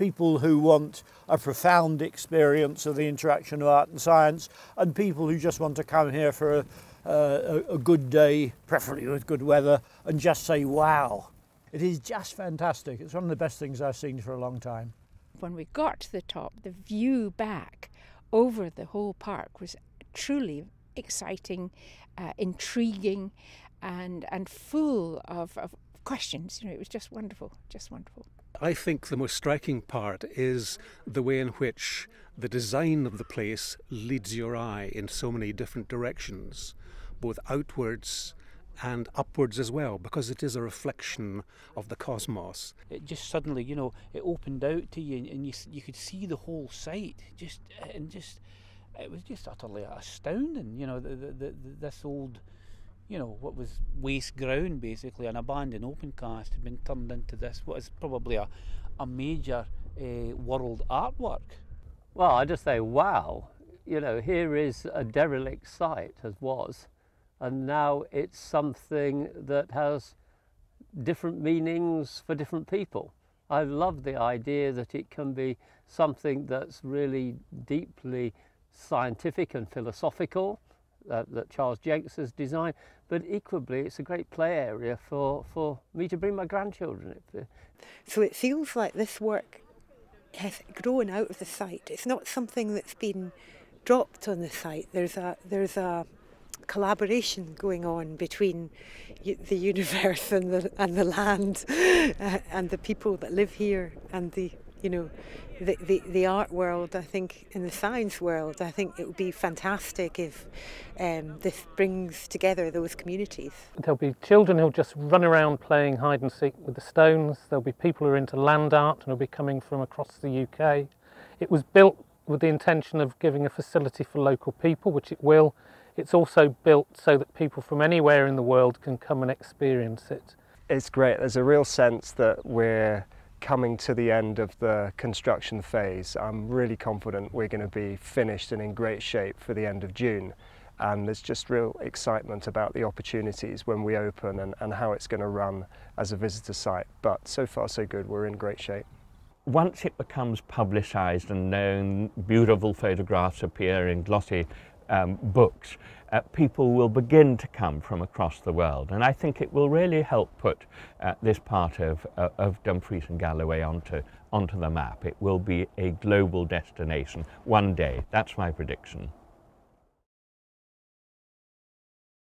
people who want a profound experience of the interaction of art and science, and people who just want to come here for a good day, preferably with good weather, and just say wow. It is just fantastic. It's one of the best things I've seen for a long time. When we got to the top, the view back over the whole park was truly exciting, intriguing, and full of questions. You know, it was just wonderful, just wonderful. I think the most striking part is the way in which the design of the place leads your eye in so many different directions, both outwards and upwards as well, because it is a reflection of the cosmos. It just suddenly, you know, it opened out to you, and you could see the whole site. It was just utterly astounding. You know, this old, you know, what was waste ground, basically an abandoned open cast, had been turned into this, what is probably a major world artwork. Well, I just say, wow, you know, here is a derelict site as was, and now it's something that has different meanings for different people. I love the idea that it can be something that's really deeply scientific and philosophical, that Charles Jencks has designed, but equally it's a great play area for me to bring my grandchildren. So it feels like this work has grown out of the site. It's not something that's been dropped on the site. There's a collaboration going on between the universe and the land and the people that live here, and the art world, I think, and the science world. I think it would be fantastic if this brings together those communities. There'll be children who'll just run around playing hide and seek with the stones. There'll be people who are into land art and will be coming from across the UK. It was built with the intention of giving a facility for local people, which it will. It's also built so that people from anywhere in the world can come and experience it. It's great. There's a real sense that we're coming to the end of the construction phase. I'm really confident we're going to be finished and in great shape for the end of June, and there's just real excitement about the opportunities when we open and how it's going to run as a visitor site. But so far so good, we're in great shape. Once it becomes publicised and known, beautiful photographs appear in glossy books, people will begin to come from across the world, and I think it will really help put this part of Dumfries and Galloway onto the map. It will be a global destination one day. That's my prediction.